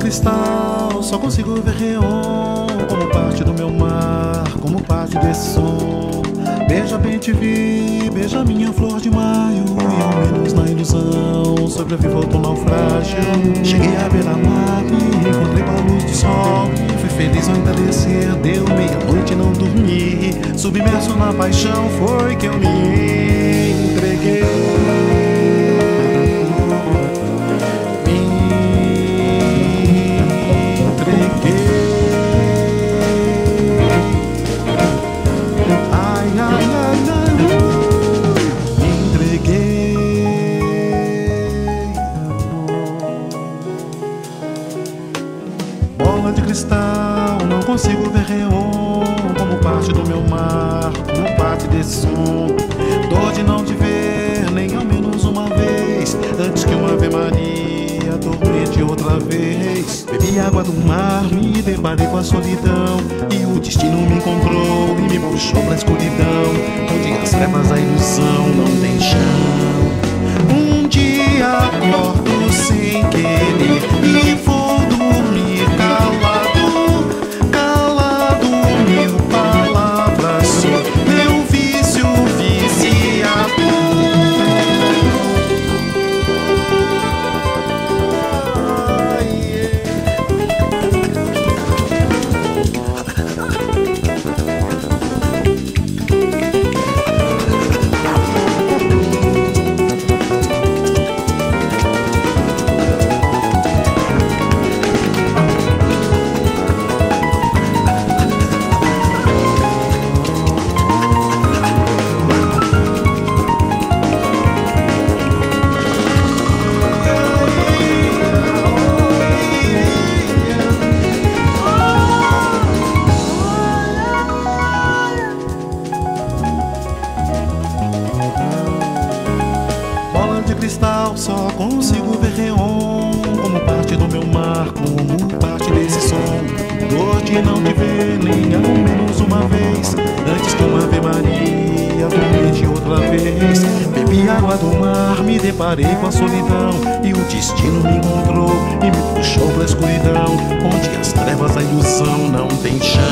Cristal, só consigo ver Réon como parte do meu mar, como parte desse som. Beija bem te vi, beija minha flor de maio, e ao menos na ilusão sobrevivo ao teu naufrágio. Cheguei à beira-mar, me encontrei com a luz do sol, fui feliz ao entardecer, deu meia-noite e não dormi. Submerso na paixão foi que eu me entreguei. Bola de cristal, não consigo ver Réon como parte do meu mar, como parte desse som. Dor de não te ver, nem ao menos uma vez, antes que uma Ave Maria atormente outra vez. Bebi água do mar, me deparei com a solidão, e o destino me encontrou e me puxou pra escuridão, onde as trevas, a ilusão não tem chão. Um dia acordo sem querer e vou dormir cristal, só consigo ver Réon como parte do meu mar, como parte desse som. Dor de não te ver, nem ao menos uma vez, antes que uma Ave Maria volte outra vez. Bebi água do mar, me deparei com a solidão, e o destino me encontrou e me puxou pra escuridão, onde as trevas, a ilusão não tem chão.